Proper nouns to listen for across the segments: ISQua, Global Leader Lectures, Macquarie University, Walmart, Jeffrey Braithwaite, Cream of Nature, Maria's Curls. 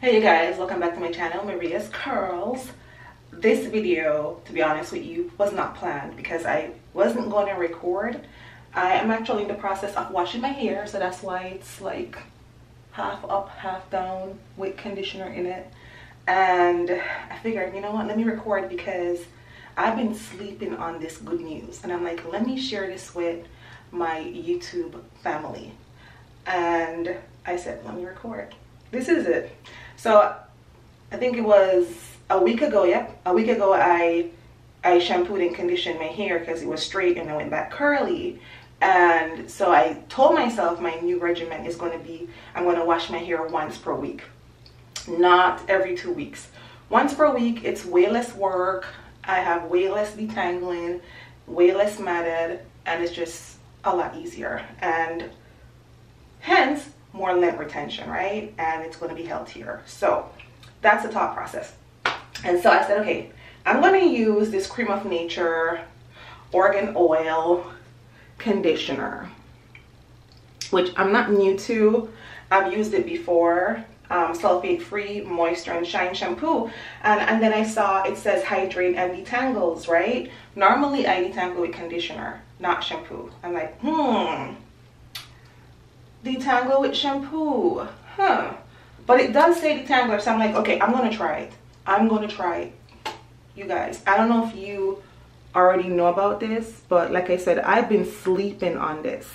Hey you guys, welcome back to my channel, Maria's Curls. This video, to be honest with you, was not planned because I wasn't going to record. I am actually in the process of washing my hair, so that's why it's like half up, half down with conditioner in it. And I figured, you know what, let me record because I've been sleeping on this good news. And I'm like, let me share this with my YouTube family. And I said, let me record. This is it. So I think it was a week ago, yep. A week ago I shampooed and conditioned my hair because it was straight and I went back curly. And so I told myself my new regimen is going to be, I'm going to wash my hair once per week, not every 2 weeks. Once per week, it's way less work. I have way less detangling, way less matted, and it's just a lot easier. And hence, more lint retention, right? And it's going to be healthier. So that's the thought process. And so I said, okay, I'm going to use this Cream of Nature Argan Oil conditioner, which I'm not new to. I've used it before. Sulfate free moisture and shine shampoo, and then I saw it says hydrate and detangles, right? Normally I detangle with conditioner, not shampoo. I'm like, detangle with shampoo, huh? But it does say detangler, so I'm like, okay, I'm gonna try it. You guys, I don't know if you already know about this, but like I said, I've been sleeping on this.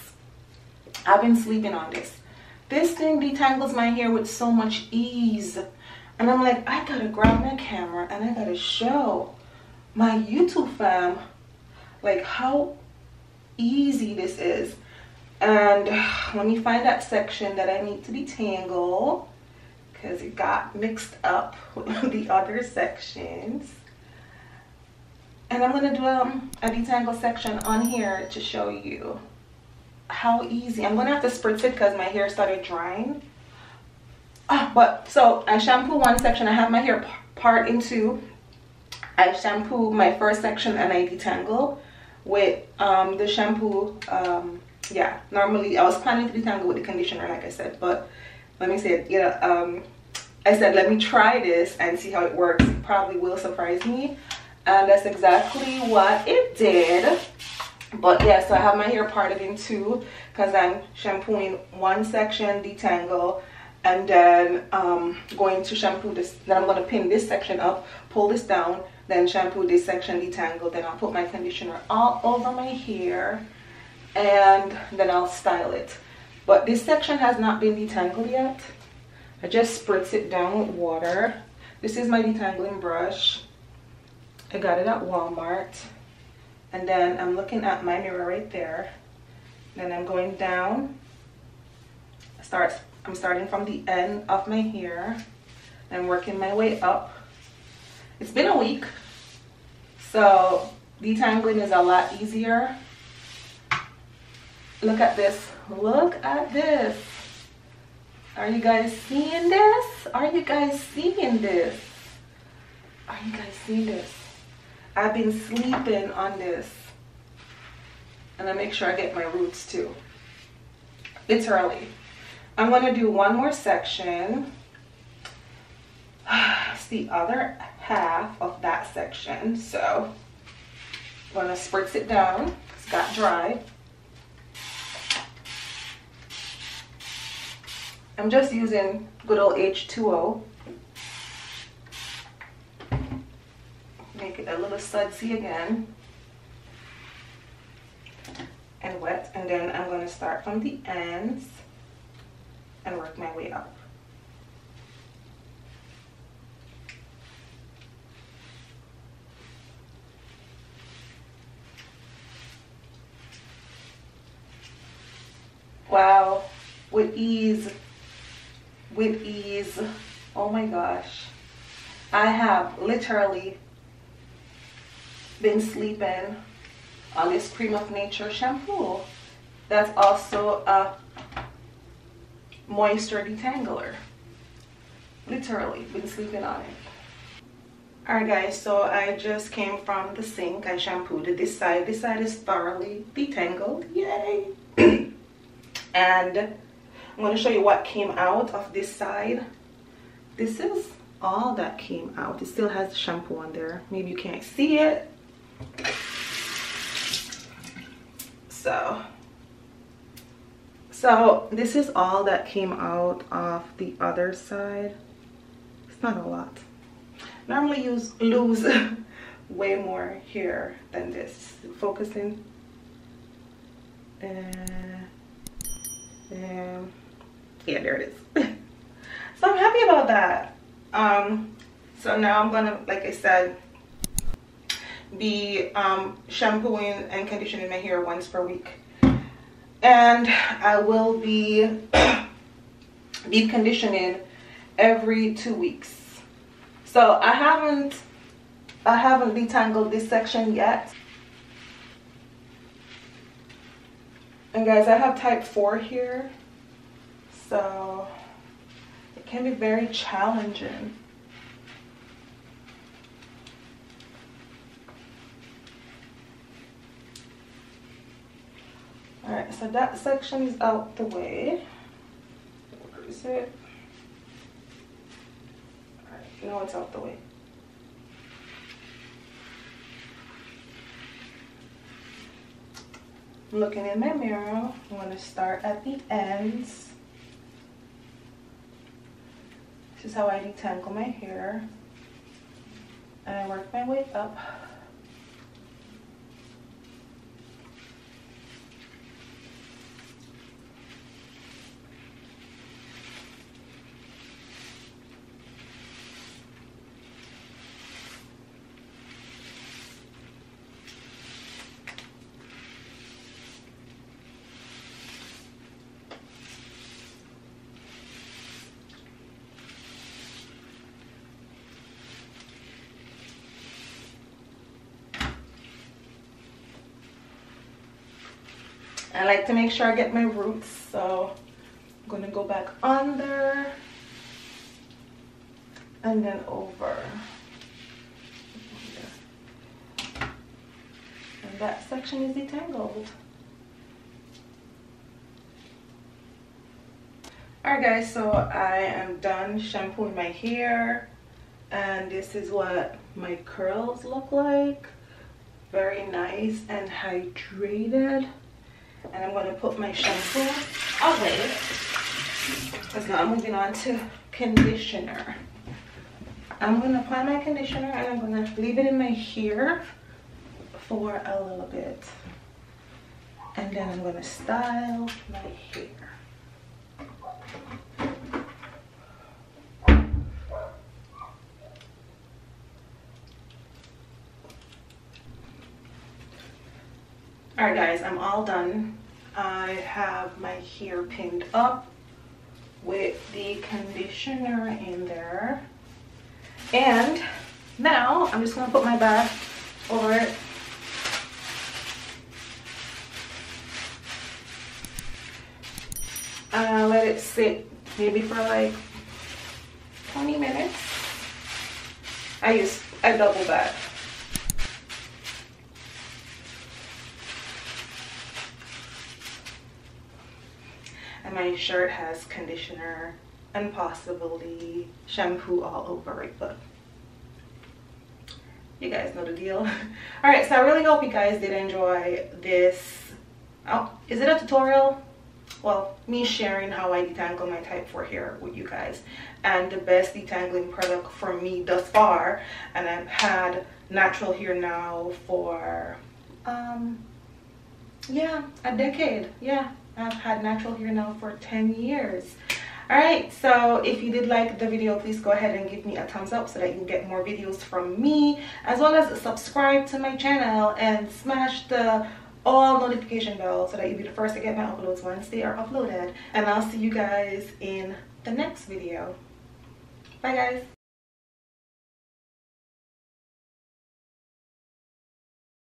This thing detangles my hair with so much ease. And I'm like, I gotta grab my camera and I gotta show my YouTube fam like how easy this is. And let me find that section that I need to detangle because it got mixed up with the other sections. And I'm gonna do a detangle section on here to show you how easy. I'm gonna have to spritz it because my hair started drying. But so I shampoo one section, I have my hair part in two. I shampoo my first section and I detangle with the shampoo. Yeah, normally I was planning to detangle with the conditioner, like I said, but let me say it, you know, I said let me try this and see how it works. It probably will surprise me, and that's exactly what it did. But yeah, so I have my hair parted in two because I'm shampooing one section, detangle, and then going to shampoo this. Then I'm going to pin this section up, pull this down, then shampoo this section, detangle, then I'll put my conditioner all over my hair and then I'll style it. But this section has not been detangled yet. I just spritz it down with water. This is my detangling brush. I got it at Walmart. And then I'm looking at my mirror right there. Then I'm going down. I'm starting from the end of my hair and working my way up. It's been a week, so detangling is a lot easier. Look at this. Look at this. Are you guys seeing this? I've been sleeping on this. And I make sure I get my roots too. It's early. I'm going to do one more section. It's the other half of that section. So I'm going to spritz it down. It's got dry. I'm just using good old H2O. Make it a little sudsy again and wet, and then I'm going to start from the ends and work my way up. Wow, with ease, oh my gosh. I have literally been sleeping on this Cream of Nature shampoo that's also a moisture detangler. Literally been sleeping on it. Alright guys, so I just came from the sink. I shampooed this side. This side is thoroughly detangled. Yay! And I'm going to show you what came out of this side. This is all that came out. It still has the shampoo on there. Maybe you can't see it. So this is all that came out of the other side. It's not a lot. Normally you lose way more here than this. Focusing. Yeah, there it is. So I'm happy about that. So now I'm gonna, like I said, be shampooing and conditioning my hair once per week, and I will be deep conditioning every 2 weeks. So I haven't detangled this section yet, and guys, I have type 4 here, so it can be very challenging. Alright, so that section is out the way. Where is it? Alright, now it's out the way. I'm looking in my mirror. I'm going to start at the ends. This is how I detangle my hair. And I work my way up. I like to make sure I get my roots, so I'm going to go back under and then over. And that section is detangled. Alright guys, so I am done shampooing my hair, and this is what my curls look like. Very nice and hydrated. And I'm going to put my shampoo away, because now I'm moving on to conditioner. I'm going to apply my conditioner and I'm going to leave it in my hair for a little bit. And then I'm going to style my hair. Alright guys, I'm all done. I have my hair pinned up with the conditioner in there. And now I'm just going to put my bath over it. Let it sit maybe for like 20 minutes. I double that. My shirt has conditioner and possibly shampoo all over it, but you guys know the deal. All right, so I really hope you guys did enjoy this. Oh, is it a tutorial? Well, me sharing how I detangle my type 4 hair with you guys, and the best detangling product for me thus far. And I've had natural hair now for a decade. Yeah, I've had natural hair now for 10 years. Alright, so if you did like the video, please go ahead and give me a thumbs up so that you get more videos from me, as well as subscribe to my channel and smash the all notification bell so that you'll be the first to get my uploads once they are uploaded. And I'll see you guys in the next video. Bye guys!